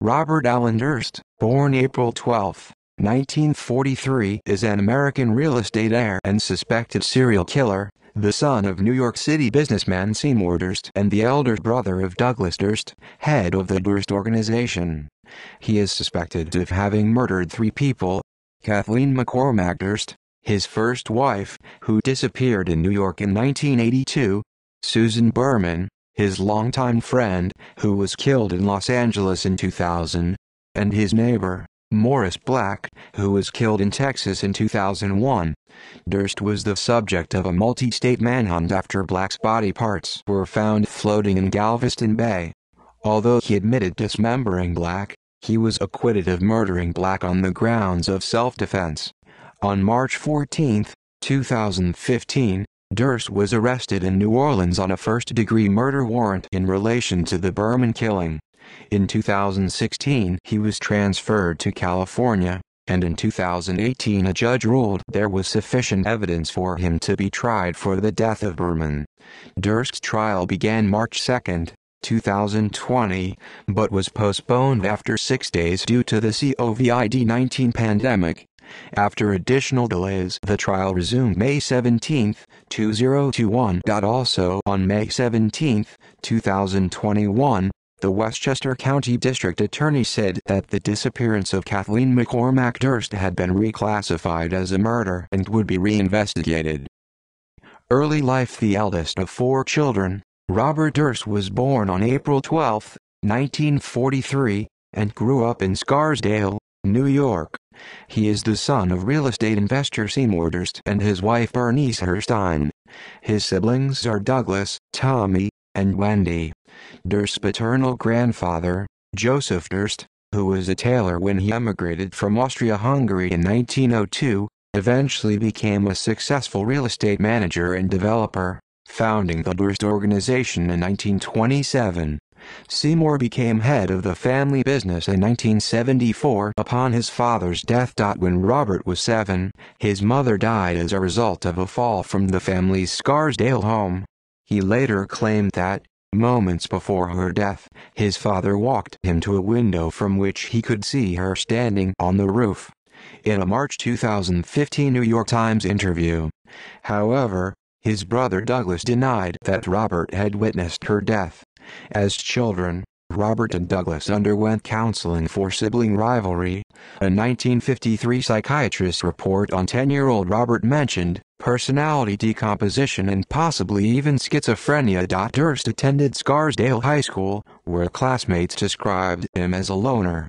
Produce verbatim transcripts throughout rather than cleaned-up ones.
Robert Allen Durst, born April twelfth, nineteen forty-three, is an American real estate heir and suspected serial killer, the son of New York City businessman Seymour Durst and the elder brother of Douglas Durst, head of the Durst organization. He is suspected of having murdered three people: Kathleen McCormack Durst, his first wife, who disappeared in New York in nineteen eighty-two, Susan Berman, his longtime friend, who was killed in Los Angeles in two thousand, and his neighbor, Morris Black, who was killed in Texas in two thousand one. Durst was the subject of a multi-state manhunt after Black's body parts were found floating in Galveston Bay. Although he admitted dismembering Black, he was acquitted of murdering Black on the grounds of self-defense. On March fourteenth, two thousand fifteen, Durst was arrested in New Orleans on a first-degree murder warrant in relation to the Berman killing. In two thousand sixteen, he was transferred to California, and in two thousand eighteen a judge ruled there was sufficient evidence for him to be tried for the death of Berman. Durst's trial began March second, two thousand twenty, but was postponed after six days due to the COVID nineteen pandemic. After additional delays, the trial resumed May seventeenth, two thousand twenty-one. Also on May seventeenth, two thousand twenty-one, the Westchester County District Attorney said that the disappearance of Kathleen McCormack Durst had been reclassified as a murder and would be reinvestigated. Early life: the eldest of four children, Robert Durst was born on April twelfth, nineteen forty-three, and grew up in Scarsdale, New York. He is the son of real estate investor Seymour Durst and his wife Bernice Herstein. His siblings are Douglas, Tommy, and Wendy. Durst's paternal grandfather, Joseph Durst, who was a tailor when he emigrated from Austria-Hungary in nineteen oh two, eventually became a successful real estate manager and developer, founding the Durst organization in nineteen twenty-seven. Seymour became head of the family business in nineteen seventy-four upon his father's death. When Robert was seven, his mother died as a result of a fall from the family's Scarsdale home. He later claimed that, moments before her death, his father walked him to a window from which he could see her standing on the roof. In a March two thousand fifteen New York Times interview, however, his brother Douglas denied that Robert had witnessed her death. As children, Robert and Douglas underwent counseling for sibling rivalry. A nineteen fifty-three psychiatrist report on ten-year-old Robert mentioned personality decomposition and possibly even schizophrenia. Durst attended Scarsdale High School, where classmates described him as a loner.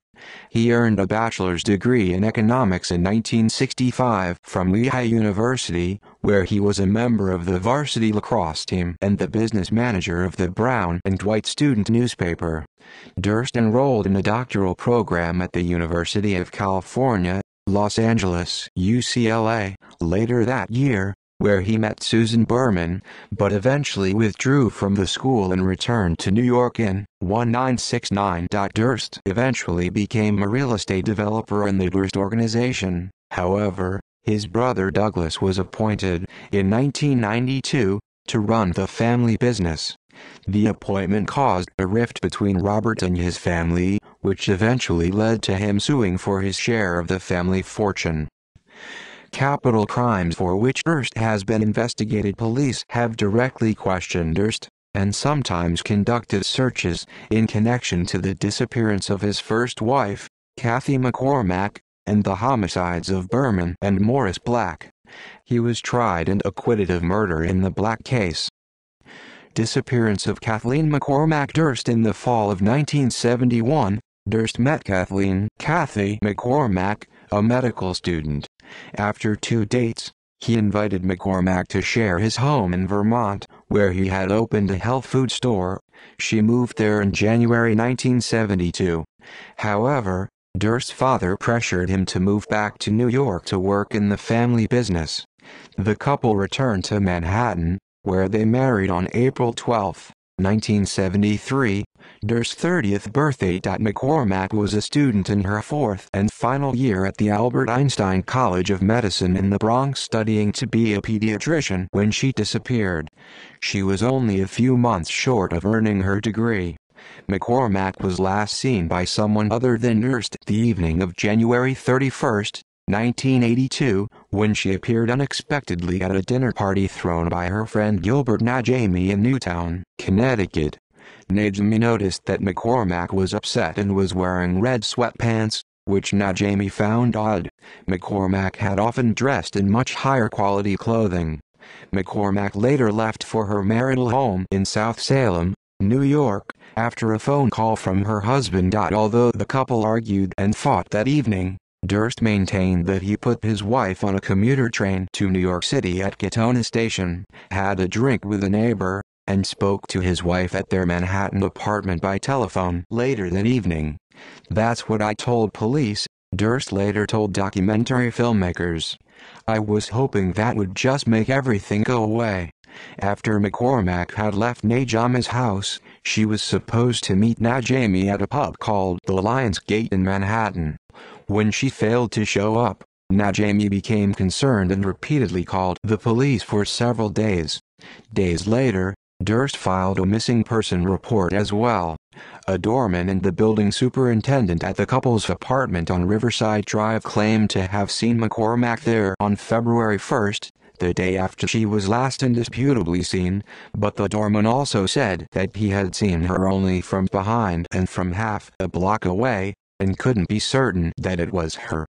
He earned a bachelor's degree in economics in nineteen sixty-five from Lehigh University, where he was a member of the varsity lacrosse team and the business manager of the Brown and White student newspaper. Durst enrolled in a doctoral program at the University of California, Los Angeles, U C L A, later that year, where he met Susan Berman, but eventually withdrew from the school and returned to New York in nineteen sixty-nine. Durst eventually became a real estate developer in the Durst organization. However, his brother Douglas was appointed, in nineteen ninety-two, to run the family business. The appointment caused a rift between Robert and his family, which eventually led to him suing for his share of the family fortune. Capital crimes for which Durst has been investigated: police have directly questioned Durst, and sometimes conducted searches, in connection to the disappearance of his first wife, Cathy McCormack, and the homicides of Berman and Morris Black. He was tried and acquitted of murder in the Black case. Disappearance of Kathleen McCormack Durst. In the fall of nineteen seventy-one, Durst met Kathleen Cathy McCormack, a medical student. After two dates, he invited McCormack to share his home in Vermont, where he had opened a health food store. She moved there in January nineteen seventy-two. However, Durst's father pressured him to move back to New York to work in the family business. The couple returned to Manhattan, where they married on April twelfth, nineteen seventy-three, Durst's thirtieth birthday. McCormack was a student in her fourth and final year at the Albert Einstein College of Medicine in the Bronx, studying to be a pediatrician when she disappeared. She was only a few months short of earning her degree. McCormack was last seen by someone other than Durst the evening of January thirty-first, nineteen eighty-two, when she appeared unexpectedly at a dinner party thrown by her friend Gilberte Najamy in Newtown, Connecticut. Najamy noticed that McCormack was upset and was wearing red sweatpants, which Najamy found odd. McCormack had often dressed in much higher quality clothing. McCormack later left for her marital home in South Salem, New York, after a phone call from her husband. Although the couple argued and fought that evening, Durst maintained that he put his wife on a commuter train to New York City at Catona Station, had a drink with a neighbor, and spoke to his wife at their Manhattan apartment by telephone later that evening. "That's what I told police," Durst later told documentary filmmakers. "I was hoping that would just make everything go away." After McCormack had left Najamy's house, she was supposed to meet Najamy at a pub called the Lion's Gate in Manhattan. When she failed to show up, Najamy became concerned and repeatedly called the police for several days. Days later, Durst filed a missing person report as well. A doorman and the building superintendent at the couple's apartment on Riverside Drive claimed to have seen McCormack there on February first, the day after she was last indisputably seen, but the doorman also said that he had seen her only from behind and from half a block away, and couldn't be certain that it was her.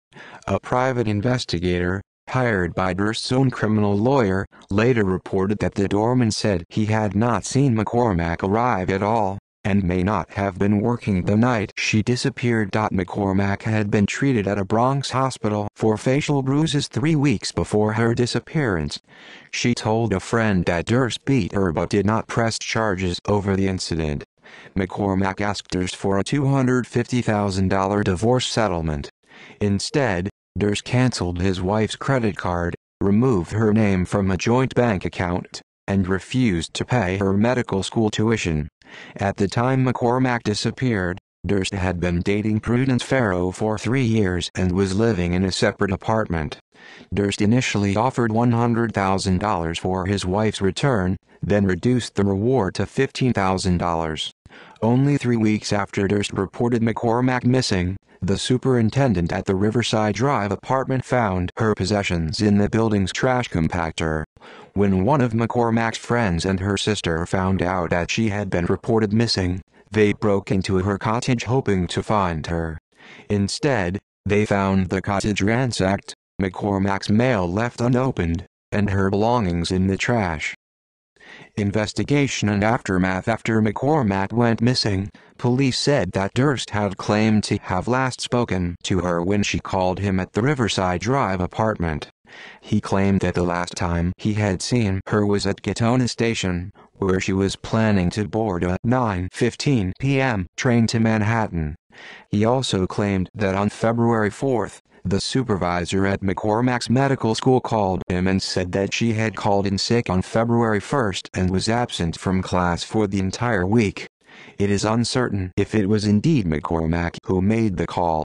A private investigator, hired by Durst's own criminal lawyer, later reported that the doorman said he had not seen McCormack arrive at all, and may not have been working the night she disappeared. McCormack had been treated at a Bronx hospital for facial bruises three weeks before her disappearance. She told a friend that Durst beat her but did not press charges over the incident. McCormack asked Durst for a two hundred fifty thousand dollars divorce settlement. Instead, Durst canceled his wife's credit card, removed her name from a joint bank account, and refused to pay her medical school tuition. At the time McCormack disappeared, Durst had been dating Prudence Farrow for three years and was living in a separate apartment. Durst initially offered one hundred thousand dollars for his wife's return, then reduced the reward to fifteen thousand dollars. Only three weeks after Durst reported McCormack missing, the superintendent at the Riverside Drive apartment found her possessions in the building's trash compactor. When one of McCormack's friends and her sister found out that she had been reported missing, they broke into her cottage hoping to find her. Instead, they found the cottage ransacked, McCormack's mail left unopened, and her belongings in the trash. Investigation and aftermath. After McCormack went missing, police said that Durst had claimed to have last spoken to her when she called him at the Riverside Drive apartment. He claimed that the last time he had seen her was at Catona Station, where she was planning to board a nine fifteen p m train to Manhattan. He also claimed that on February fourth, the supervisor at McCormack's medical school called him and said that she had called in sick on February first and was absent from class for the entire week. It is uncertain if it was indeed McCormack who made the call.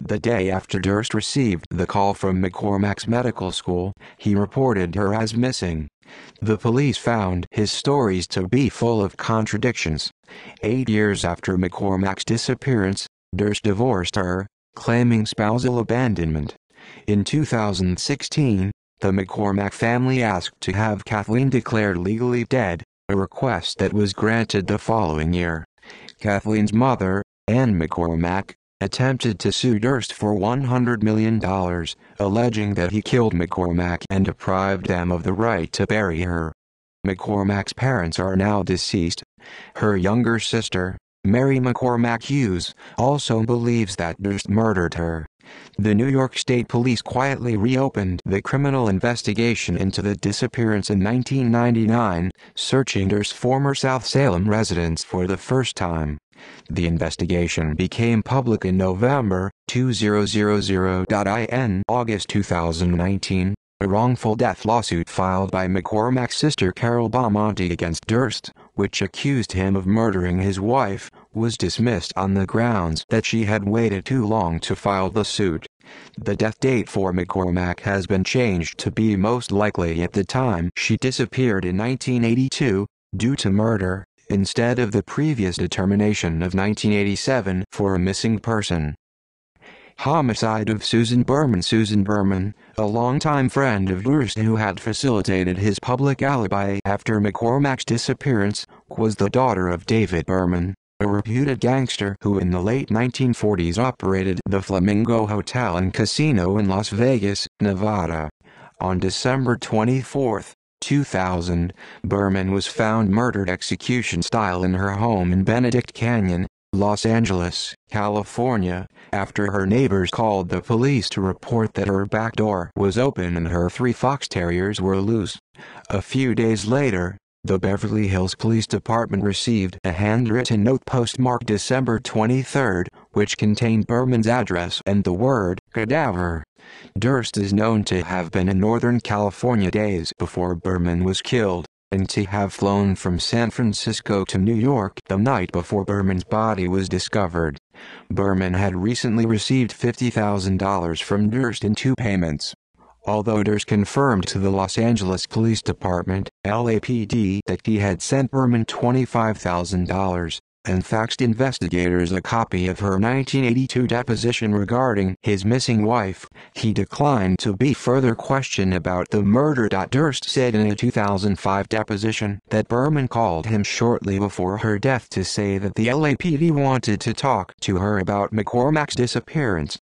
The day after Durst received the call from McCormack's medical school, he reported her as missing. The police found his stories to be full of contradictions. Eight years after McCormack's disappearance, Durst divorced her, claiming spousal abandonment. In two thousand sixteen, the McCormack family asked to have Kathleen declared legally dead, a request that was granted the following year. Kathleen's mother, Anne McCormack, attempted to sue Durst for one hundred million dollars, alleging that he killed McCormack and deprived them of the right to bury her. McCormack's parents are now deceased. Her younger sister, Mary McCormack Hughes, also believes that Durst murdered her. The New York State Police quietly reopened the criminal investigation into the disappearance in nineteen ninety-nine, searching Durst's former South Salem residence for the first time. The investigation became public in November two thousand. In August two thousand nineteen, a wrongful death lawsuit filed by McCormack's sister Carol Baumonte against Durst, which accused him of murdering his wife, was dismissed on the grounds that she had waited too long to file the suit. The death date for McCormack has been changed to be most likely at the time she disappeared in nineteen eighty-two, due to murder, instead of the previous determination of nineteen eighty-seven for a missing person. Homicide of Susan Berman. Susan Berman, a longtime friend of Durst who had facilitated his public alibi after McCormack's disappearance, was the daughter of David Berman, a reputed gangster who in the late nineteen forties operated the Flamingo Hotel and Casino in Las Vegas, Nevada. On December twenty-fourth, two thousand, Berman was found murdered execution style in her home in Benedict Canyon, Los Angeles, California, after her neighbors called the police to report that her back door was open and her three fox terriers were loose. A few days later, the Beverly Hills Police Department received a handwritten note postmarked December twenty-third, which contained Berman's address and the word cadaver. Durst is known to have been in Northern California days before Berman was killed, and to have flown from San Francisco to New York the night before Berman's body was discovered. Berman had recently received fifty thousand dollars from Durst in two payments. Although Durst confirmed to the Los Angeles Police Department, L A P D, that he had sent Berman twenty-five thousand dollars, and faxed investigators a copy of her nineteen eighty-two deposition regarding his missing wife, he declined to be further questioned about the murder. Durst said in a two thousand five deposition that Berman called him shortly before her death to say that the L A P D wanted to talk to her about McCormack's disappearance.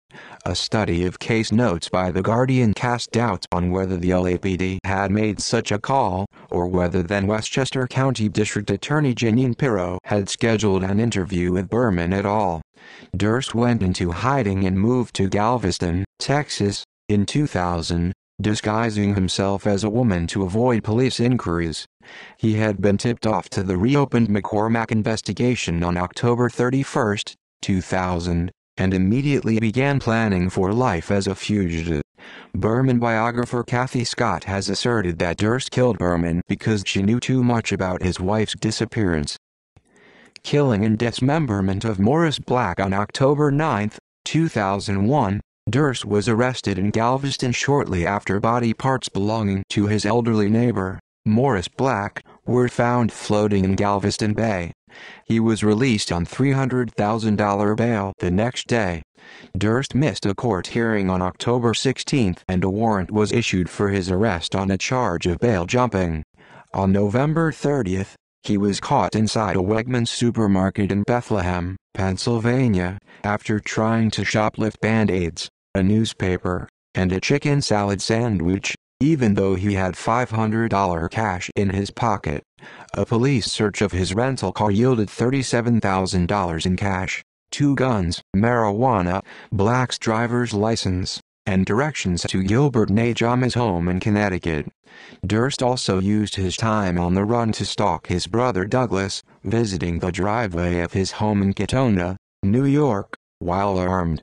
A study of case notes by The Guardian cast doubts on whether the L A P D had made such a call, or whether then-Westchester County District Attorney Janine Pirro had scheduled an interview with Berman at all. Durst went into hiding and moved to Galveston, Texas, in two thousand, disguising himself as a woman to avoid police inquiries. He had been tipped off to the reopened McCormack investigation on October thirty-first, two thousand. And immediately began planning for life as a fugitive. Berman biographer Cathy Scott has asserted that Durst killed Berman because she knew too much about his wife's disappearance. Killing and dismemberment of Morris Black. On October ninth, two thousand one, Durst was arrested in Galveston shortly after body parts belonging to his elderly neighbor, Morris Black, were found floating in Galveston Bay. He was released on three hundred thousand dollars bail the next day. Durst missed a court hearing on October sixteenth and a warrant was issued for his arrest on a charge of bail jumping. On November thirtieth, he was caught inside a Wegmans supermarket in Bethlehem, Pennsylvania, after trying to shoplift Band-Aids, a newspaper, and a chicken salad sandwich, even though he had five hundred dollars cash in his pocket. A police search of his rental car yielded thirty-seven thousand dollars in cash, two guns, marijuana, Black's driver's license, and directions to Gilberte Najamy's home in Connecticut. Durst also used his time on the run to stalk his brother Douglas, visiting the driveway of his home in Catona, New York, while armed.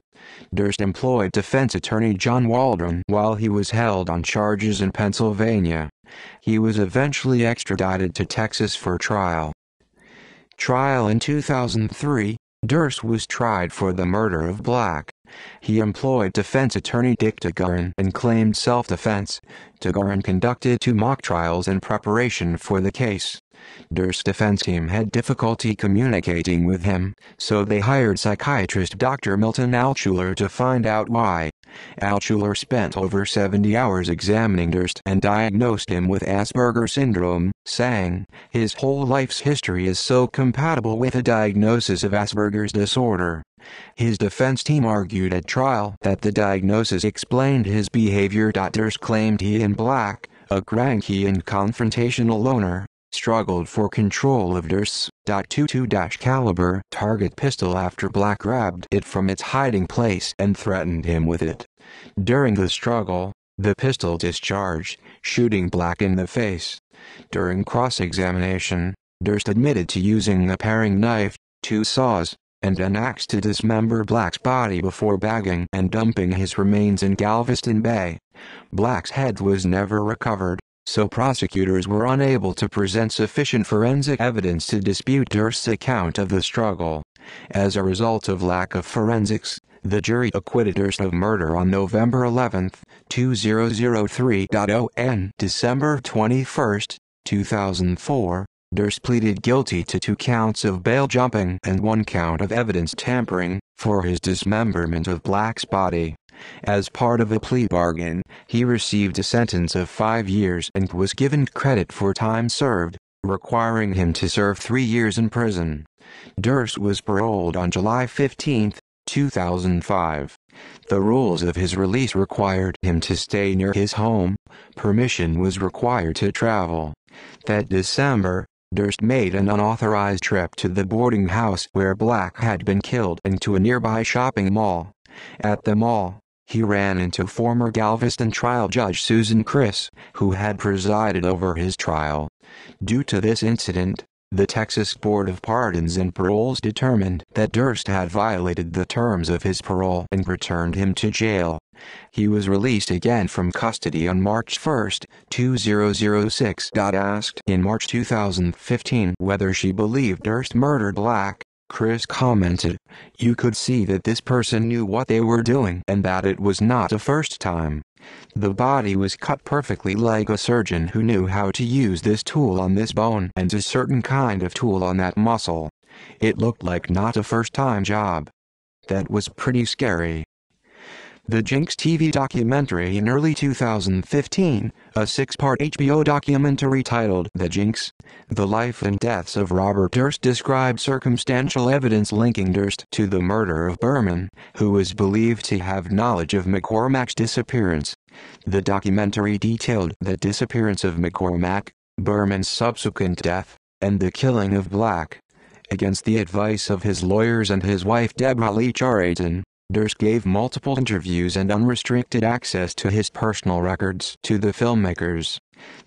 Durst employed defense attorney John Waldron while he was held on charges in Pennsylvania. He was eventually extradited to Texas for trial. Trial in two thousand three, Durst was tried for the murder of Black. He employed defense attorney Dick DeGuerin and claimed self-defense. DeGuerin conducted two mock trials in preparation for the case. Durst's defense team had difficulty communicating with him, so they hired psychiatrist Doctor Milton Altschuler to find out why. Altschuler spent over seventy hours examining Durst and diagnosed him with Asperger's syndrome, saying, "His whole life's history is so compatible with a diagnosis of Asperger's disorder." His defense team argued at trial that the diagnosis explained his behavior. Durst claimed he and Black, a cranky and confrontational loner, struggled for control of Durst's .twenty-two caliber target pistol after Black grabbed it from its hiding place and threatened him with it. During the struggle, the pistol discharged, shooting Black in the face. During cross-examination, Durst admitted to using a paring knife, two saws, and an axe to dismember Black's body before bagging and dumping his remains in Galveston Bay. Black's head was never recovered, so prosecutors were unable to present sufficient forensic evidence to dispute Durst's account of the struggle. As a result of lack of forensics, the jury acquitted Durst of murder on November eleventh, two thousand three. On December twenty-first, two thousand four, Durst pleaded guilty to two counts of bail jumping and one count of evidence tampering, for his dismemberment of Black's body. As part of a plea bargain, he received a sentence of five years and was given credit for time served, requiring him to serve three years in prison. Durst was paroled on July fifteenth, two thousand five. The rules of his release required him to stay near his home. Permission was required to travel. That December, Durst made an unauthorized trip to the boarding house where Black had been killed and to a nearby shopping mall. At the mall, he ran into former Galveston trial judge Susan Criss, who had presided over his trial. Due to this incident, the Texas Board of Pardons and Paroles determined that Durst had violated the terms of his parole and returned him to jail. He was released again from custody on March first, two thousand six. Asked in March two thousand fifteen whether she believed Durst murdered Black, Criss commented, "You could see that this person knew what they were doing and that it was not a first time. The body was cut perfectly like a surgeon who knew how to use this tool on this bone and a certain kind of tool on that muscle. It looked like not a first-time job. That was pretty scary." The Jinx T V documentary in early two thousand fifteen, a six-part H B O documentary titled The Jinx, The Life and Deaths of Robert Durst, described circumstantial evidence linking Durst to the murder of Berman, who was believed to have knowledge of McCormack's disappearance. The documentary detailed the disappearance of McCormack, Berman's subsequent death, and the killing of Black. Against the advice of his lawyers and his wife Debrah Lee Charatan, Durst gave multiple interviews and unrestricted access to his personal records to the filmmakers.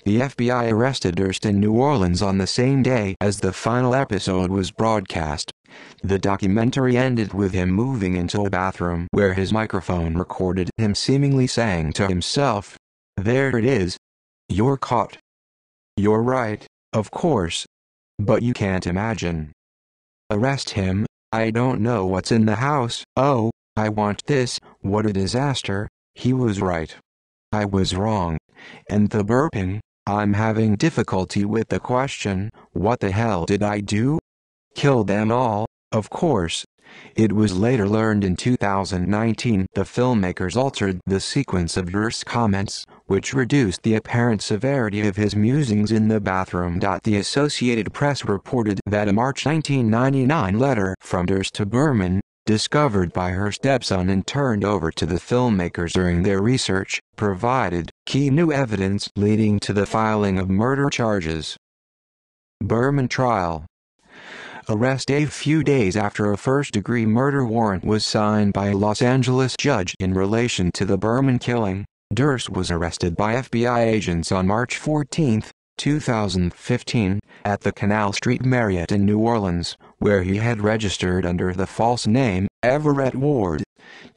The F B I arrested Durst in New Orleans on the same day as the final episode was broadcast. The documentary ended with him moving into a bathroom where his microphone recorded him seemingly saying to himself, "There it is. You're caught. You're right, of course. But you can't imagine. Arrest him. I don't know what's in the house. Oh. I want this, what a disaster, he was right. I was wrong." And the burping, "I'm having difficulty with the question, what the hell did I do? Kill them all, of course." It was later learned in two thousand nineteen the filmmakers altered the sequence of Durst's comments, which reduced the apparent severity of his musings in the bathroom. The Associated Press reported that a March nineteen ninety-nine letter from Durst to Berman, discovered by her stepson and turned over to the filmmakers during their research, provided key new evidence leading to the filing of murder charges. Berman trial. Arrest. A few days after a first-degree murder warrant was signed by a Los Angeles judge in relation to the Berman killing, Durst was arrested by F B I agents on March fourteenth, two thousand fifteen, at the Canal Street Marriott in New Orleans, where he had registered under the false name, Everett Ward.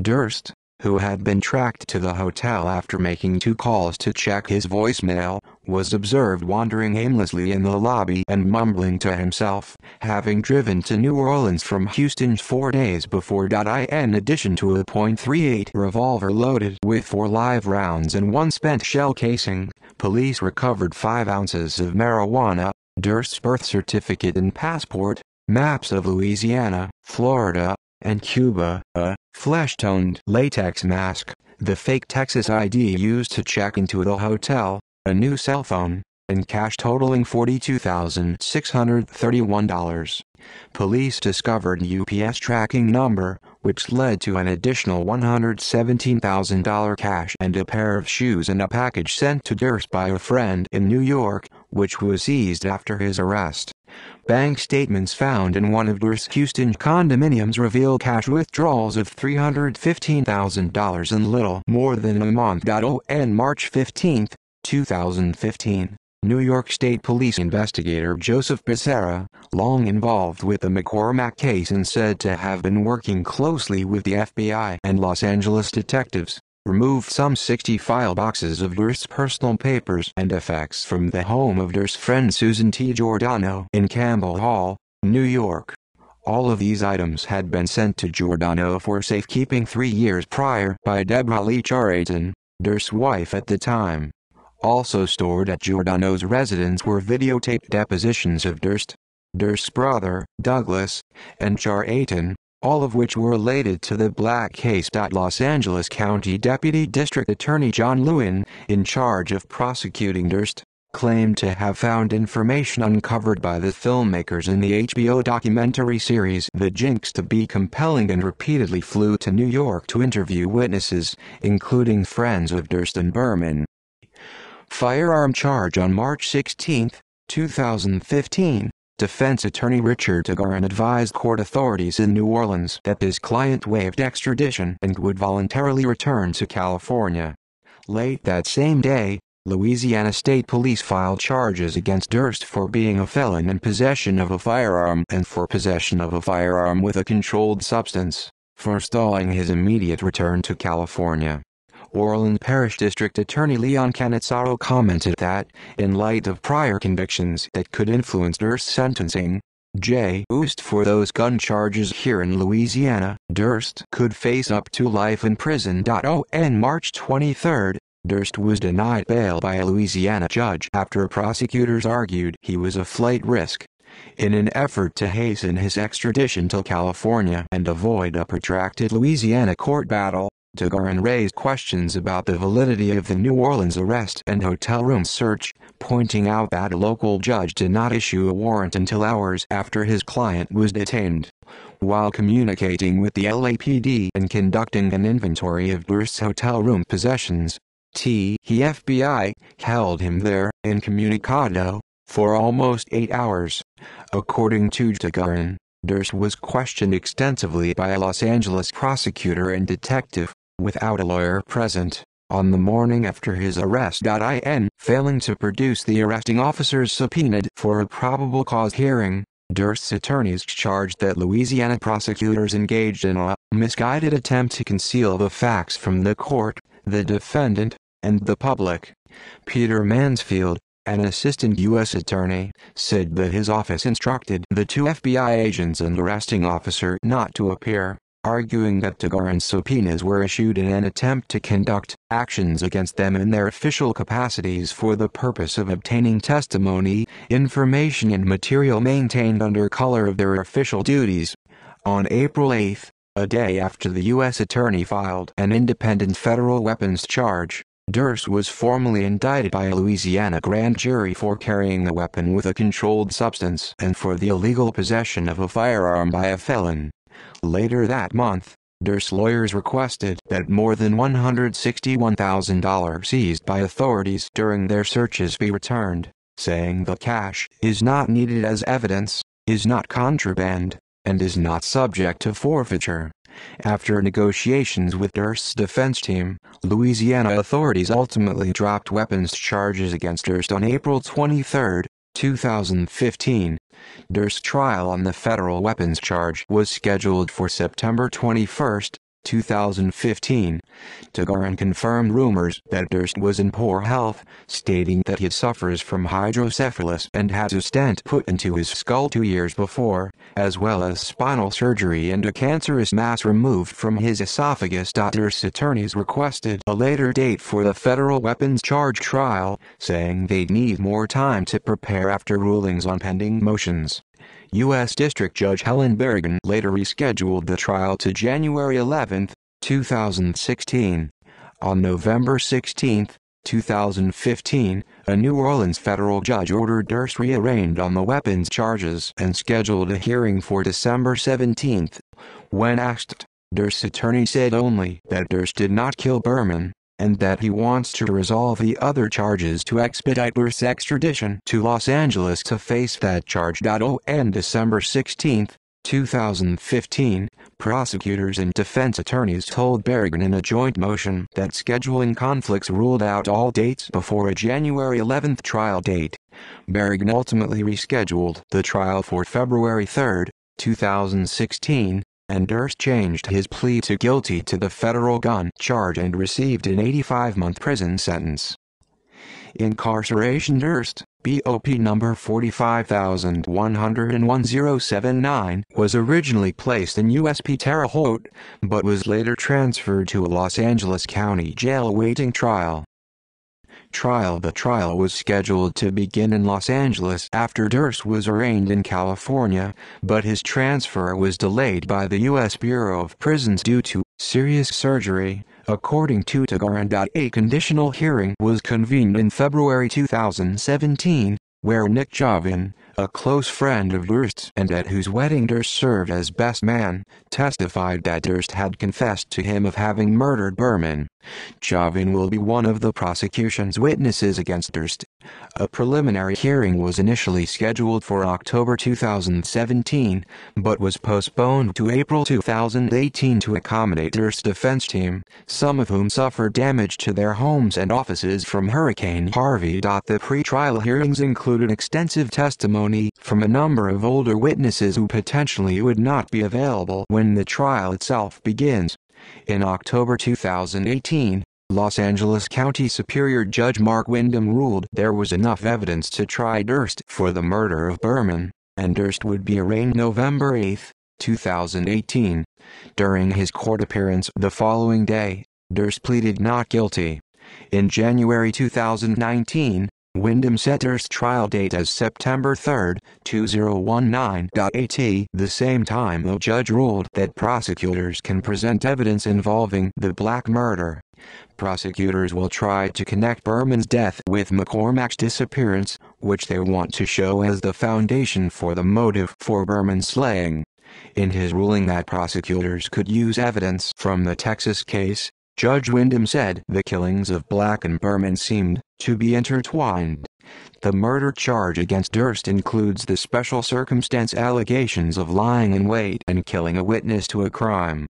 Durst, who had been tracked to the hotel after making two calls to check his voicemail, was observed wandering aimlessly in the lobby and mumbling to himself, having driven to New Orleans from Houston four days before. In addition to a point three eight revolver loaded with four live rounds and one spent shell casing, police recovered five ounces of marijuana, Durst's birth certificate and passport, maps of Louisiana, Florida, and Cuba, a flesh-toned latex mask, the fake Texas I D used to check into the hotel, a new cell phone, and cash totaling forty-two thousand six hundred thirty-one dollars. Police discovered a U P S tracking number, which led to an additional one hundred seventeen thousand dollars cash and a pair of shoes and a package sent to Durst by a friend in New York, which was seized after his arrest. Bank statements found in one of Durst's Houston condominiums reveal cash withdrawals of three hundred fifteen thousand dollars in little more than a month. On March fifteenth, two thousand fifteen, New York State Police investigator Joseph Becerra, long involved with the McCormack case and said to have been working closely with the F B I and Los Angeles detectives, removed some sixty file boxes of Durst's personal papers and effects from the home of Durst's friend Susan T. Giordano in Campbell Hall, New York. All of these items had been sent to Giordano for safekeeping three years prior by Debrah Lee Charatan, Durst's wife at the time. Also stored at Giordano's residence were videotaped depositions of Durst, Durst's brother, Douglas, and Charatan, all of which were related to the Black case. Los Angeles County Deputy District Attorney John Lewin, in charge of prosecuting Durst, claimed to have found information uncovered by the filmmakers in the H B O documentary series The Jinx to be compelling and repeatedly flew to New York to interview witnesses, including friends of Durst and Berman. Firearm charge on March sixteenth, two thousand fifteen. Defense attorney Richard DeGuerin advised court authorities in New Orleans that his client waived extradition and would voluntarily return to California. Late that same day, Louisiana State Police filed charges against Durst for being a felon in possession of a firearm and for possession of a firearm with a controlled substance, forestalling his immediate return to California. Orland Parish District Attorney Leon Cannizzaro commented that, in light of prior convictions that could influence Durst's sentencing, J. Oost for those gun charges here in Louisiana, Durst could face up to life in prison. On March twenty-third, Durst was denied bail by a Louisiana judge after prosecutors argued he was a flight risk. In an effort to hasten his extradition to California and avoid a protracted Louisiana court battle, DeGuerin raised questions about the validity of the New Orleans arrest and hotel room search, pointing out that a local judge did not issue a warrant until hours after his client was detained. While communicating with the L A P D and conducting an inventory of Durst's hotel room possessions, the F B I held him there, incommunicado, for almost eight hours. According to DeGuerin, Durst was questioned extensively by a Los Angeles prosecutor and detective, without a lawyer present, on the morning after his arrest. In failing to produce the arresting officers subpoenaed for a probable cause hearing, Durst's attorneys charged that Louisiana prosecutors engaged in a misguided attempt to conceal the facts from the court, the defendant, and the public. Peter Mansfield, an assistant U S attorney, said that his office instructed the two F B I agents and arresting officer not to appear, arguing that DeGuerin's subpoenas were issued in an attempt to conduct actions against them in their official capacities for the purpose of obtaining testimony, information and material maintained under color of their official duties. On April eighth, a day after the U S attorney filed an independent federal weapons charge, Durst was formally indicted by a Louisiana grand jury for carrying a weapon with a controlled substance and for the illegal possession of a firearm by a felon. Later that month, Durst's lawyers requested that more than one hundred sixty-one thousand dollars seized by authorities during their searches be returned, saying the cash is not needed as evidence, is not contraband, and is not subject to forfeiture. After negotiations with Durst's defense team, Louisiana authorities ultimately dropped weapons charges against Durst on April twenty-third, two thousand fifteen. Durst's trial on the federal weapons charge was scheduled for September twenty-first, two thousand fifteen. DeGuerin confirmed rumors that Durst was in poor health, stating that he suffers from hydrocephalus and had a stent put into his skull two years before, as well as spinal surgery and a cancerous mass removed from his esophagus. Durst's attorneys requested a later date for the federal weapons charge trial, saying they'd need more time to prepare after rulings on pending motions. U S District Judge Helen Berrigan later rescheduled the trial to January eleventh, two thousand sixteen. On November sixteenth, two thousand fifteen, a New Orleans federal judge ordered Durst rearraigned on the weapons charges and scheduled a hearing for December seventeenth. When asked, Durst's attorney said only that Durst did not kill Berman, and that he wants to resolve the other charges to expedite Durst's extradition to Los Angeles to face that charge. On December sixteenth, two thousand fifteen, prosecutors and defense attorneys told Berrigan in a joint motion that scheduling conflicts ruled out all dates before a January eleventh trial date. Berrigan ultimately rescheduled the trial for February third, two thousand sixteen. And Durst changed his plea to guilty to the federal gun charge and received an eighty-five month prison sentence. Incarceration. Durst, B O P number four five one zero one zero seven nine, was originally placed in U S P Terre Haute, but was later transferred to a Los Angeles County jail awaiting trial. trial. The trial was scheduled to begin in Los Angeles after Durst was arraigned in California, but his transfer was delayed by the U S Bureau of Prisons due to serious surgery. According to DeGuerin, a conditional hearing was convened in February two thousand seventeen, where Nick Jovin, a close friend of Durst's and at whose wedding Durst served as best man, testified that Durst had confessed to him of having murdered Berman. Jovin will be one of the prosecution's witnesses against Durst. A preliminary hearing was initially scheduled for October two thousand seventeen, but was postponed to April two thousand eighteen to accommodate Durst's defense team, some of whom suffered damage to their homes and offices from Hurricane Harvey. The pre-trial hearings included extensive testimony from a number of older witnesses who potentially would not be available when the trial itself begins. In October two thousand eighteen, Los Angeles County Superior Judge Mark Wyndham ruled there was enough evidence to try Durst for the murder of Berman, and Durst would be arraigned November eighth, two thousand eighteen. During his court appearance the following day, Durst pleaded not guilty. In January two thousand nineteen, Wyndham set Durst's trial date as September third, two thousand nineteen. At the same time the judge ruled that prosecutors can present evidence involving the Black murder. Prosecutors will try to connect Berman's death with McCormack's disappearance, which they want to show as the foundation for the motive for Berman's slaying. In his ruling that prosecutors could use evidence from the Texas case, Judge Wyndham said the killings of Black and Berman seemed to be intertwined. The murder charge against Durst includes the special circumstance allegations of lying in wait and killing a witness to a crime.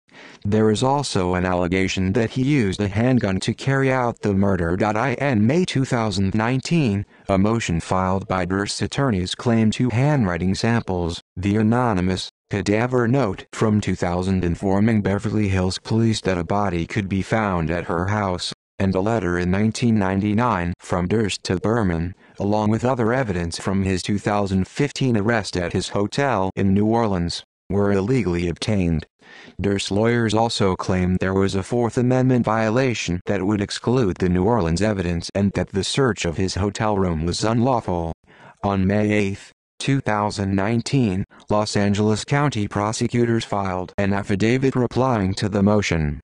There is also an allegation that he used a handgun to carry out the murder. In May two thousand nineteen, a motion filed by Durst's attorneys claimed two handwriting samples, the anonymous cadaver note from two thousand informing Beverly Hills police that a body could be found at her house, and a letter in nineteen ninety-nine from Durst to Berman, along with other evidence from his two thousand fifteen arrest at his hotel in New Orleans, were illegally obtained. Durst's lawyers also claimed there was a Fourth Amendment violation that would exclude the New Orleans evidence and that the search of his hotel room was unlawful. On May eighth, two thousand nineteen, Los Angeles County prosecutors filed an affidavit replying to the motion.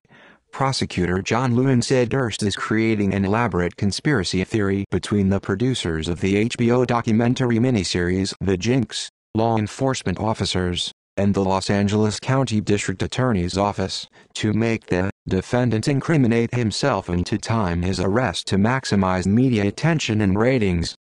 Prosecutor John Lewin said Durst is creating an elaborate conspiracy theory between the producers of the H B O documentary miniseries The Jinx, law enforcement officers, and the Los Angeles County District Attorney's Office, to make the defendant incriminate himself and to time his arrest to maximize media attention and ratings.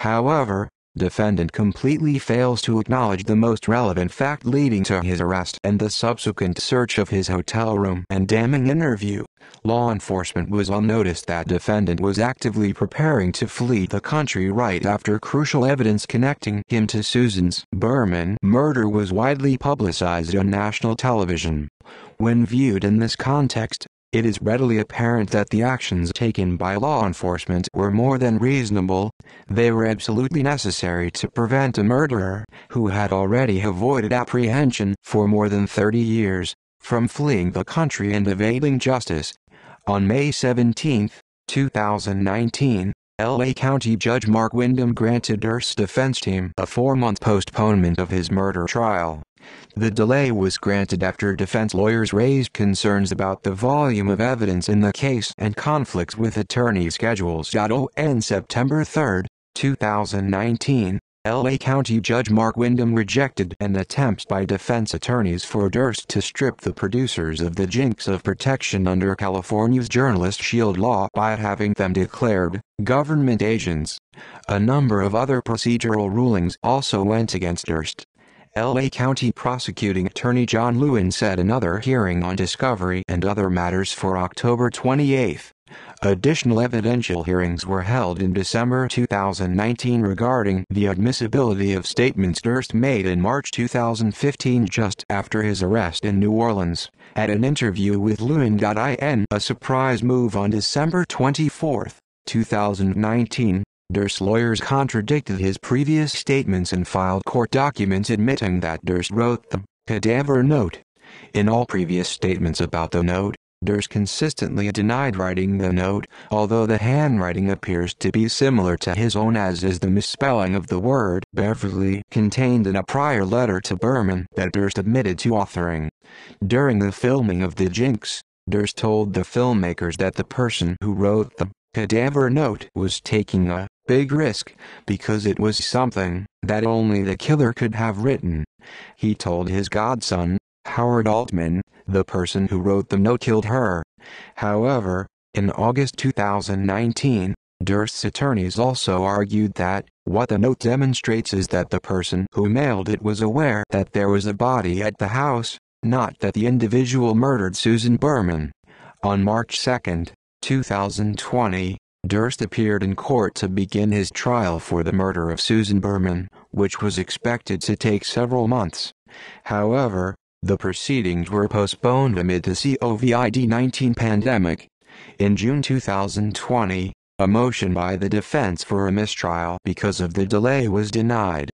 However, defendant completely fails to acknowledge the most relevant fact leading to his arrest and the subsequent search of his hotel room and damning interview. Law enforcement was on notice that defendant was actively preparing to flee the country right after crucial evidence connecting him to Susan's Berman murder was widely publicized on national television. When viewed in this context, it is readily apparent that the actions taken by law enforcement were more than reasonable. They were absolutely necessary to prevent a murderer, who had already avoided apprehension for more than thirty years, from fleeing the country and evading justice. On May seventeenth, two thousand nineteen, L A County Judge Mark Wyndham granted Durst's defense team a four-month postponement of his murder trial. The delay was granted after defense lawyers raised concerns about the volume of evidence in the case and conflicts with attorney schedules. On September third, two thousand nineteen, L A County Judge Mark Wyndham rejected an attempt by defense attorneys for Durst to strip the producers of The Jinx of protection under California's Journalist Shield law by having them declared government agents. A number of other procedural rulings also went against Durst. L A County Prosecuting Attorney John Lewin set another hearing on discovery and other matters for October twenty-eighth. Additional evidential hearings were held in December two thousand nineteen regarding the admissibility of statements Durst made in March two thousand fifteen just after his arrest in New Orleans. At an interview with Lewin, a surprise move on December twenty-fourth, two thousand nineteen, Durst's lawyers contradicted his previous statements and filed court documents admitting that Durst wrote the cadaver note. In all previous statements about the note, Durst consistently denied writing the note, although the handwriting appears to be similar to his own, as is the misspelling of the word Beverly contained in a prior letter to Berman that Durst admitted to authoring. During the filming of The Jinx, Durst told the filmmakers that the person who wrote the cadaver note was taking a big risk because it was something that only the killer could have written. He told his godson, Howard Altman, the person who wrote the note killed her. However, in August two thousand nineteen, Durst's attorneys also argued that what the note demonstrates is that the person who mailed it was aware that there was a body at the house, not that the individual murdered Susan Berman. On March second, two thousand twenty, Durst appeared in court to begin his trial for the murder of Susan Berman, which was expected to take several months. However, the proceedings were postponed amid the COVID nineteen pandemic. In June two thousand twenty, a motion by the defense for a mistrial because of the delay was denied.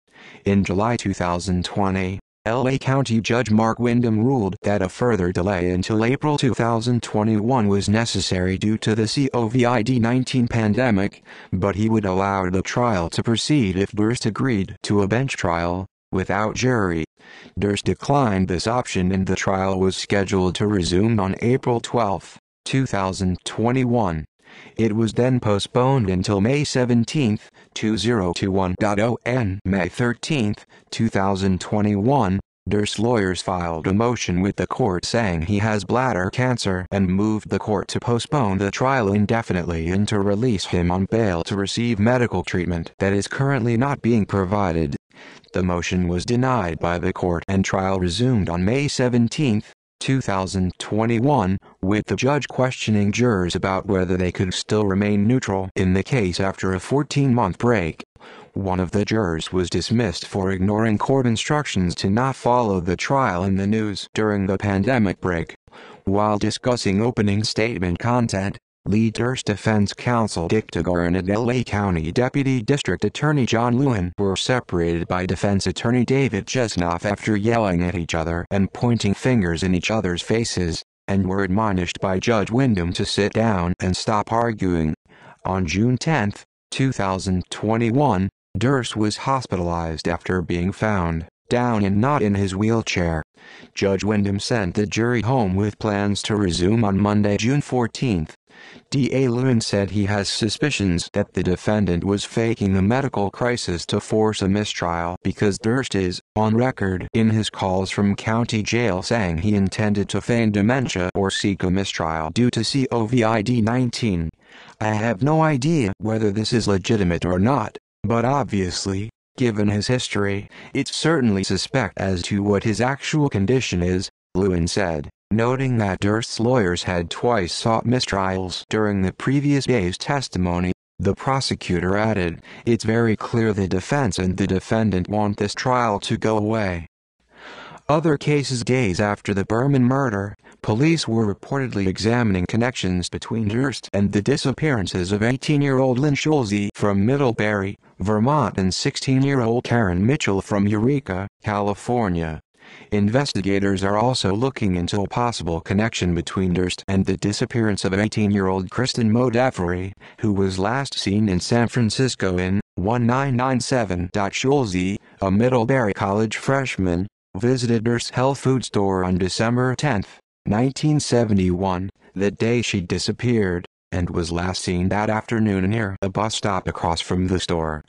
In July two thousand twenty, L A County Judge Mark Wyndham ruled that a further delay until April two thousand twenty-one was necessary due to the COVID nineteen pandemic, but he would allow the trial to proceed if Durst agreed to a bench trial without jury. Durst declined this option and the trial was scheduled to resume on April twelfth, two thousand twenty-one. It was then postponed until May seventeenth, two thousand twenty-one. On May thirteenth, two thousand twenty-one, Durst's lawyers filed a motion with the court saying he has bladder cancer and moved the court to postpone the trial indefinitely and to release him on bail to receive medical treatment that is currently not being provided. The motion was denied by the court and trial resumed on May seventeenth, two thousand twenty-one, with the judge questioning jurors about whether they could still remain neutral in the case after a fourteen-month break. One of the jurors was dismissed for ignoring court instructions to not follow the trial in the news during the pandemic break. While discussing opening statement content, lead Durst defense counsel Dick DeGuerin and L A County Deputy District Attorney John Lewin were separated by defense attorney David Chesnoff after yelling at each other and pointing fingers in each other's faces, and were admonished by Judge Wyndham to sit down and stop arguing. On June tenth, two thousand twenty-one, Durst was hospitalized after being found down and not in his wheelchair. Judge Wyndham sent the jury home with plans to resume on Monday, June fourteenth. D A Lewin said he has suspicions that the defendant was faking the medical crisis to force a mistrial because Durst is, on record in his calls from county jail, saying he intended to feign dementia or seek a mistrial due to COVID nineteen. I have no idea whether this is legitimate or not, but obviously, given his history, it's certainly suspect as to what his actual condition is, Lewin said, noting that Durst's lawyers had twice sought mistrials during the previous day's testimony. The prosecutor added, "It's very clear the defense and the defendant want this trial to go away." Other cases. Days after the Berman murder, police were reportedly examining connections between Durst and the disappearances of eighteen-year-old Lynne Schulze from Middlebury, Vermont, and sixteen-year-old Karen Mitchell from Eureka, California. Investigators are also looking into a possible connection between Durst and the disappearance of eighteen-year-old Kristen Modaffery, who was last seen in San Francisco in nineteen ninety-seven. Schulze, a Middlebury College freshman, visited Durst's health food store on December tenth, nineteen seventy-one, the day she disappeared, and was last seen that afternoon near a bus stop across from the store.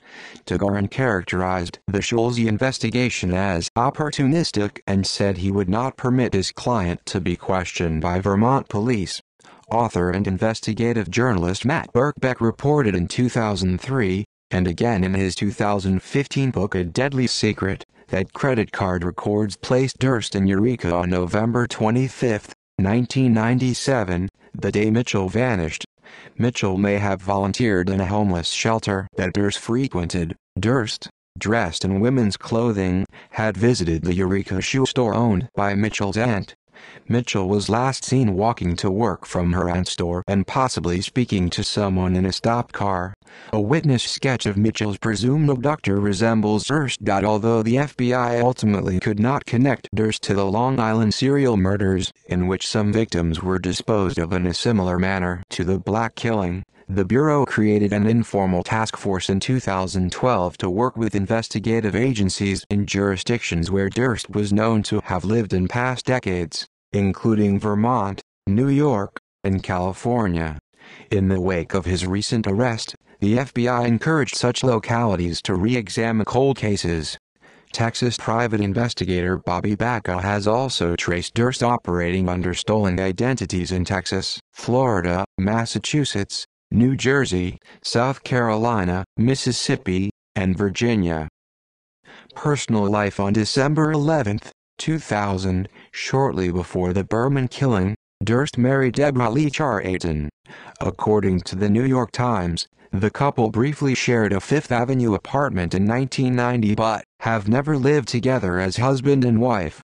DeGuerin characterized the Schulze investigation as opportunistic and said he would not permit his client to be questioned by Vermont police. Author and investigative journalist Matt Birkbeck reported in two thousand three, and again in his two thousand fifteen book A Deadly Secret, that credit card records placed Durst in Eureka on November twenty-fifth, nineteen ninety-seven, the day Mitchell vanished. Mitchell may have volunteered in a homeless shelter that Durst frequented. Durst, dressed in women's clothing, had visited the Eureka shoe store owned by Mitchell's aunt, Mitchell was last seen walking to work from her aunt's door and possibly speaking to someone in a stopped car. A witness sketch of Mitchell's presumed abductor resembles Durst. Although the F B I ultimately could not connect Durst to the Long Island serial murders, in which some victims were disposed of in a similar manner to the Black killing, the Bureau created an informal task force in two thousand twelve to work with investigative agencies in jurisdictions where Durst was known to have lived in past decades, including Vermont, New York, and California. In the wake of his recent arrest, the F B I encouraged such localities to re-examine cold cases. Texas private investigator Bobby Baca has also traced Durst operating under stolen identities in Texas, Florida, Massachusetts, New Jersey, South Carolina, Mississippi, and Virginia. Personal life. On December eleventh, two thousand, shortly before the Berman killing, Durst married Debrah Lee Charatan. According to the New York Times, the couple briefly shared a Fifth Avenue apartment in nineteen ninety but have never lived together as husband and wife.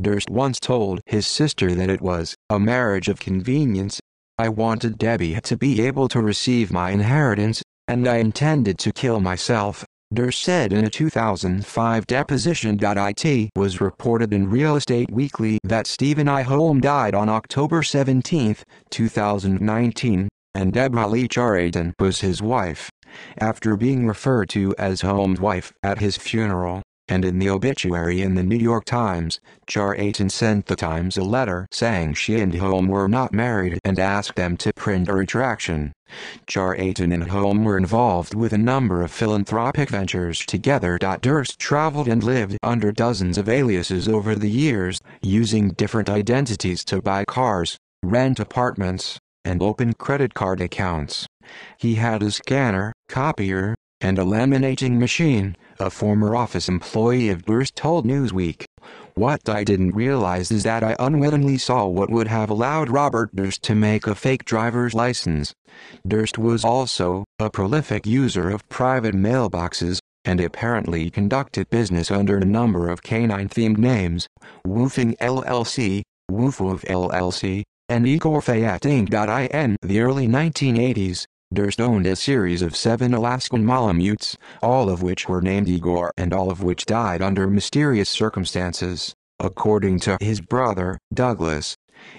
Durst once told his sister that it was a marriage of convenience. "I wanted Debbie to be able to receive my inheritance, and I intended to kill myself," Durst said in a two thousand five deposition. It was reported in Real Estate Weekly that Stephen I. Holm died on October seventeenth, two thousand nineteen, and Debrah Lee Charatan was his wife. After being referred to as Holm's wife at his funeral, and in the obituary in the New York Times, Charatan sent the Times a letter saying she and Holm were not married and asked them to print a retraction. Charatan and Holm were involved with a number of philanthropic ventures together. Durst traveled and lived under dozens of aliases over the years, using different identities to buy cars, rent apartments, and open credit card accounts. He had a scanner, copier, and a laminating machine, a former office employee of Durst told Newsweek. "What I didn't realize is that I unwittingly saw what would have allowed Robert Durst to make a fake driver's license." Durst was also a prolific user of private mailboxes, and apparently conducted business under a number of canine-themed names: Woofing L L C, Woof Woof L L C, and Igor Fayette Incorporated. In the early nineteen eighties, Durst owned a series of seven Alaskan Malamutes, all of which were named Igor and all of which died under mysterious circumstances, according to his brother, Douglas.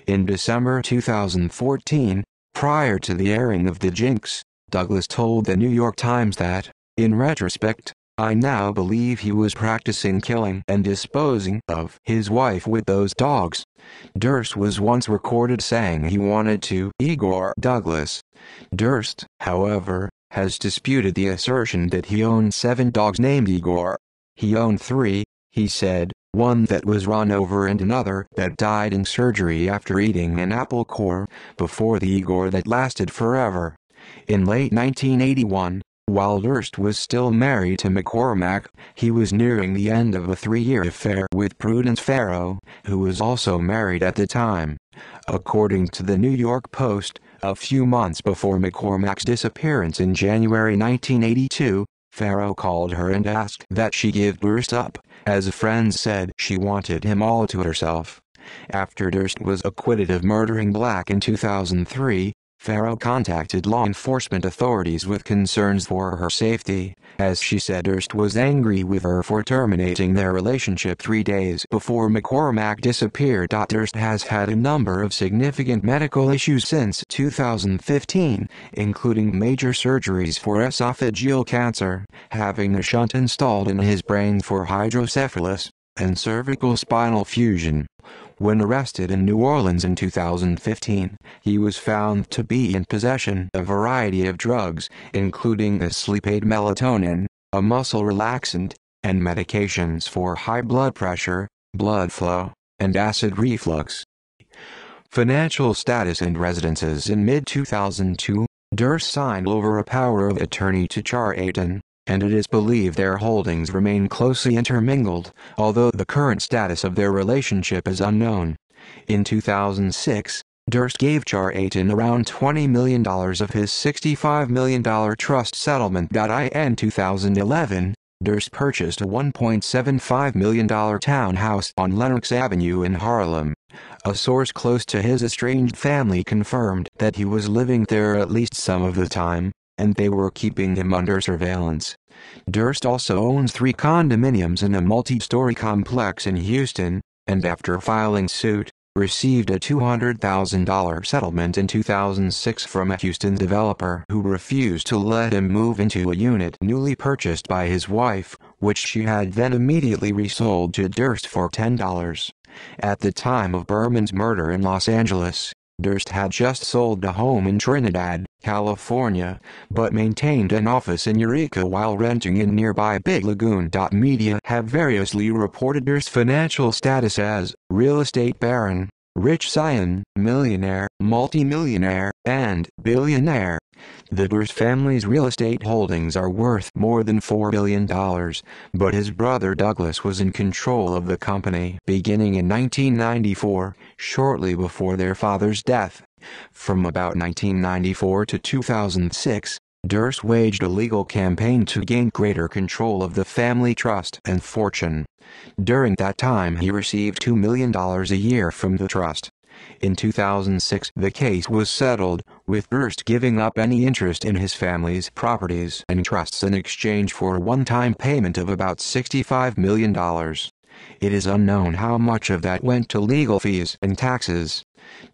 In December two thousand fourteen, prior to the airing of The Jinx, Douglas told the New York Times that, "In retrospect, I now believe he was practicing killing and disposing of his wife with those dogs." Durst was once recorded saying he wanted to Igor Douglas. Durst, however, has disputed the assertion that he owned seven dogs named Igor. "He owned three," he said, "one that was run over and another that died in surgery after eating an apple core, before the Igor that lasted forever." In late nineteen eighty-one, while Durst was still married to McCormack, he was nearing the end of a three-year affair with Prudence Farrow, who was also married at the time. According to the New York Post, a few months before McCormack's disappearance in January nineteen eighty-two, Farrow called her and asked that she give Durst up, as friends said she wanted him all to herself. After Durst was acquitted of murdering Black in two thousand three, Farrow contacted law enforcement authorities with concerns for her safety, as she said Durst was angry with her for terminating their relationship three days before McCormack disappeared. Durst has had a number of significant medical issues since two thousand fifteen, including major surgeries for esophageal cancer, having a shunt installed in his brain for hydrocephalus, and cervical spinal fusion. When arrested in New Orleans in two thousand fifteen, he was found to be in possession of a variety of drugs, including a sleep aid melatonin, a muscle relaxant, and medications for high blood pressure, blood flow, and acid reflux. Financial status and residences. In mid two thousand two, Durst signed over a power of attorney to Charatan, and it is believed their holdings remain closely intermingled, although the current status of their relationship is unknown. In two thousand six, Durst gave Charatan around twenty million dollars of his sixty-five million dollars trust settlement. In two thousand eleven, Durst purchased a one point seven five million dollars townhouse on Lenox Avenue in Harlem. A source close to his estranged family confirmed that he was living there at least some of the time, and they were keeping him under surveillance. Durst also owns three condominiums in a multi-story complex in Houston, and after filing suit, received a two hundred thousand dollars settlement in two thousand six from a Houston developer who refused to let him move into a unit newly purchased by his wife, which she had then immediately resold to Durst for ten dollars. At the time of Berman's murder in Los Angeles, Durst had just sold a home in Trinidad, California, but maintained an office in Eureka while renting in nearby Big Lagoon. Media have variously reported Durst's financial status as real estate baron, rich scion, millionaire, multimillionaire, and billionaire. The Durst family's real estate holdings are worth more than four billion dollars, but his brother Douglas was in control of the company beginning in nineteen ninety-four, shortly before their father's death. From about nineteen ninety-four to two thousand six, Durst waged a legal campaign to gain greater control of the family trust and fortune. During that time he received two million dollars a year from the trust. In two thousand six the case was settled, with Durst giving up any interest in his family's properties and trusts in exchange for a one-time payment of about sixty-five million dollars. It is unknown how much of that went to legal fees and taxes.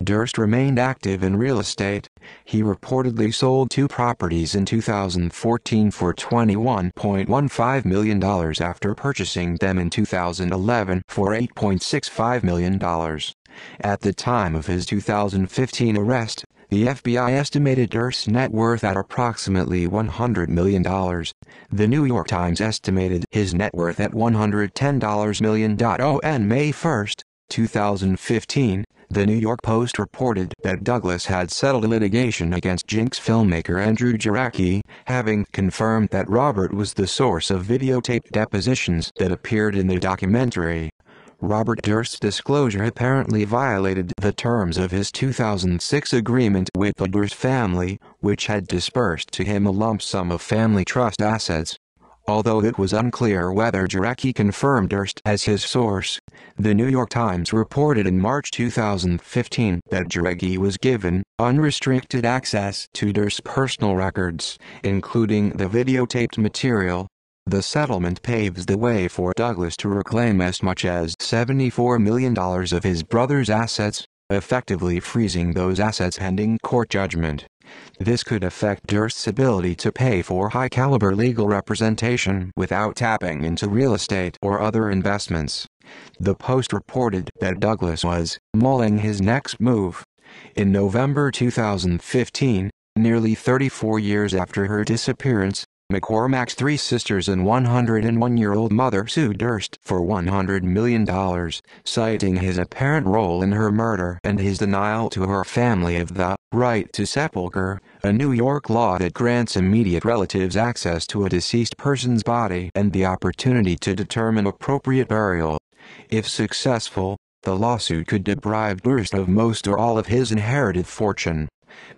Durst remained active in real estate. He reportedly sold two properties in two thousand fourteen for twenty-one point one five million dollars after purchasing them in two thousand eleven for eight point six five million dollars. At the time of his two thousand fifteen arrest, the F B I estimated Durst's net worth at approximately one hundred million dollars. The New York Times estimated his net worth at one hundred ten million dollars. On May first, two thousand fifteen, The New York Post reported that Douglas had settled litigation against Jinx filmmaker Andrew Jarecki, having confirmed that Robert was the source of videotaped depositions that appeared in the documentary. Robert Durst's disclosure apparently violated the terms of his two thousand six agreement with the Durst family, which had disbursed to him a lump sum of family trust assets. Although it was unclear whether Jarecki confirmed Durst as his source, the New York Times reported in March two thousand fifteen that Jarecki was given unrestricted access to Durst's personal records, including the videotaped material. The settlement paves the way for Douglas to reclaim as much as seventy-four million dollars of his brother's assets, effectively freezing those assets pending court judgment. This could affect Durst's ability to pay for high-caliber legal representation without tapping into real estate or other investments. The Post reported that Douglas was mulling his next move. In November two thousand fifteen, nearly thirty-four years after her disappearance, McCormack's three sisters and one hundred one-year-old mother Sue Durst for one hundred million dollars, citing his apparent role in her murder and his denial to her family of the right to sepulcher, a New York law that grants immediate relatives access to a deceased person's body and the opportunity to determine appropriate burial. If successful, the lawsuit could deprive Durst of most or all of his inherited fortune.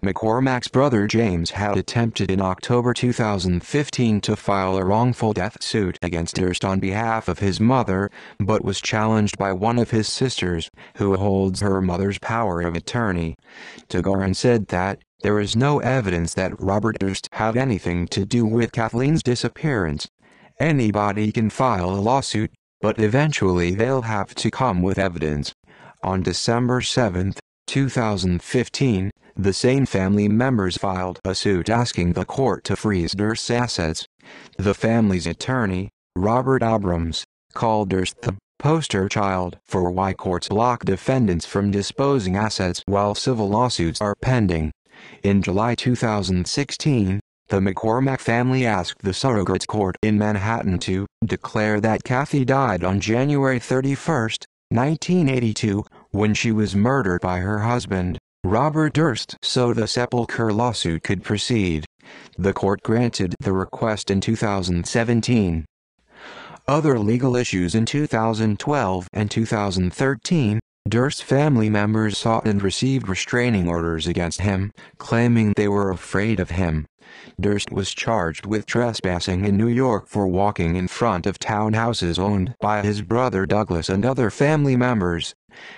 McCormack's brother James had attempted in October two thousand fifteen to file a wrongful death suit against Durst on behalf of his mother, but was challenged by one of his sisters, who holds her mother's power of attorney. DeGuerin said that there is no evidence that Robert Durst had anything to do with Kathleen's disappearance. Anybody can file a lawsuit, but eventually they'll have to come with evidence. On December seventh, two thousand fifteen, the same family members filed a suit asking the court to freeze Durst's assets. The family's attorney, Robert Abrams, called Durst the poster child for why courts block defendants from disposing assets while civil lawsuits are pending. In July two thousand sixteen, the McCormack family asked the surrogate court in Manhattan to declare that Cathy died on January thirty-first, nineteen eighty-two, when she was murdered by her husband, Robert Durst, so the sepulcher lawsuit could proceed. The court granted the request in two thousand seventeen. Other legal issues in two thousand twelve and two thousand thirteen, Durst family members sought and received restraining orders against him, claiming they were afraid of him. Durst was charged with trespassing in New York for walking in front of townhouses owned by his brother Douglas and other family members,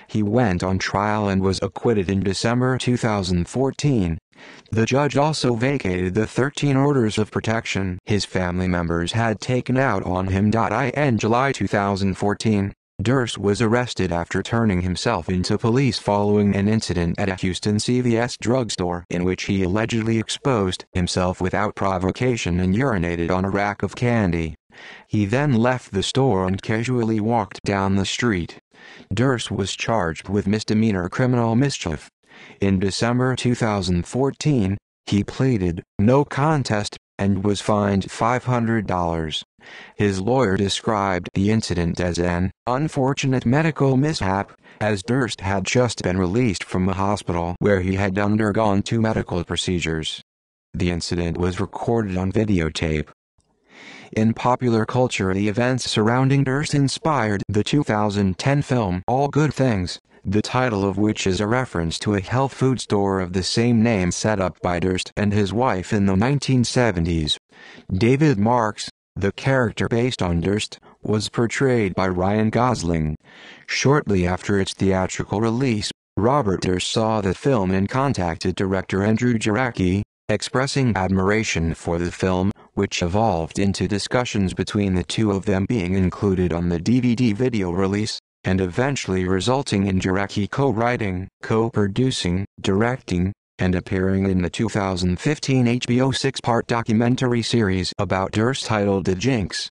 He went on trial and was acquitted in December two thousand fourteen. The judge also vacated the thirteen orders of protection his family members had taken out on him. In July two thousand fourteen, Durst was arrested after turning himself into police following an incident at a Houston C V S drugstore in which he allegedly exposed himself without provocation and urinated on a rack of candy. He then left the store and casually walked down the street. Durst was charged with misdemeanor criminal mischief. In December two thousand fourteen, he pleaded no contest and was fined five hundred dollars. His lawyer described the incident as an unfortunate medical mishap, as Durst had just been released from a hospital where he had undergone two medical procedures. The incident was recorded on videotape. In popular culture, the events surrounding Durst inspired the two thousand ten film All Good Things, the title of which is a reference to a health food store of the same name set up by Durst and his wife in the nineteen seventies. David Marks, the character based on Durst, was portrayed by Ryan Gosling. Shortly after its theatrical release, Robert Durst saw the film and contacted director Andrew Jarecki, expressing admiration for the film, which evolved into discussions between the two of them being included on the D V D video release, and eventually resulting in Jarecki co-writing, co-producing, directing, and appearing in the two thousand fifteen H B O six-part documentary series about Durst titled The Jinx.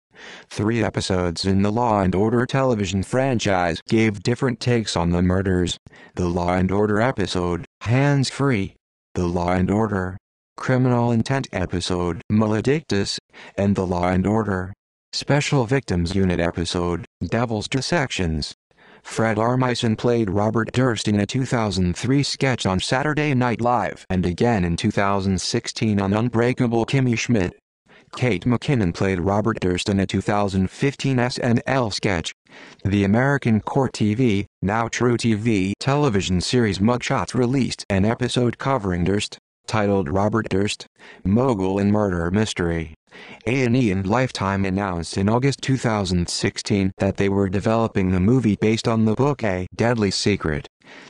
Three episodes in the Law and Order television franchise gave different takes on the murders: the Law and Order episode, Hands Free, the Law and Order Criminal Intent episode, Maledictus, and the Law and Order Special Victims Unit episode, Devil's Dissections. Fred Armisen played Robert Durst in a two thousand three sketch on Saturday Night Live and again in two thousand sixteen on Unbreakable Kimmy Schmidt. Kate McKinnon played Robert Durst in a two thousand fifteen S N L sketch. The American Court T V, now True T V television series Mugshots released an episode covering Durst, titled Robert Durst, Mogul and Murder Mystery. A and E and Lifetime announced in August two thousand sixteen that they were developing a movie based on the book A Deadly Secret.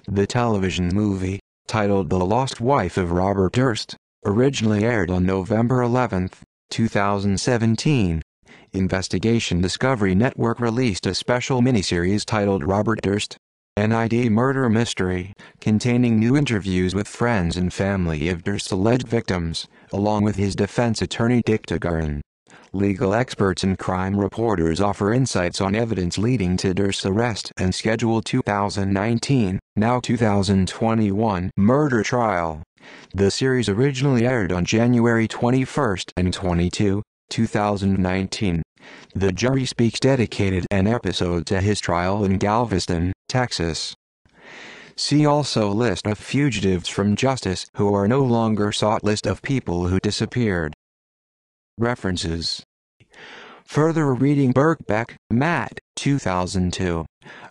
The television movie, titled The Lost Wife of Robert Durst, originally aired on November eleventh, two thousand seventeen. Investigation Discovery Network released a special miniseries titled Robert Durst, N I D Murder Mystery, containing new interviews with friends and family of Durst's alleged victims, along with his defense attorney Dick DeGuerin. Legal experts and crime reporters offer insights on evidence leading to Durst's arrest and scheduled two thousand nineteen, now two thousand twenty-one, murder trial. The series originally aired on January twenty-first and twenty-second, two thousand nineteen. The Jury Speaks dedicated an episode to his trial in Galveston, Texas. See also list of fugitives from justice who are no longer sought, list of people who disappeared. References. Further reading: Birkbeck, Matt, two thousand two.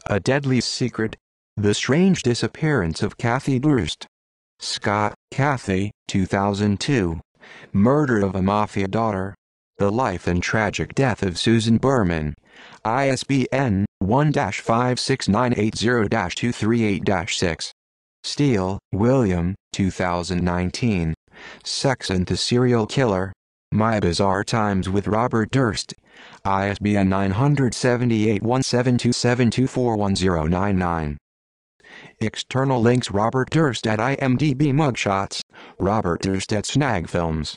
A Deadly Secret: The Strange Disappearance of Kathy Durst. Scott, Kathy, two thousand two. Murder of a Mafia Daughter: The Life and Tragic Death of Susan Berman. I S B N one five six nine eight zero two three eight six. Steele, William, two thousand nineteen. Sex and the Serial Killer: My Bizarre Times with Robert Durst. I S B N nine seven eight one seven two seven two four one zero nine nine. External links: Robert Durst at IMDb. Mugshots, Robert Durst at Snag Films.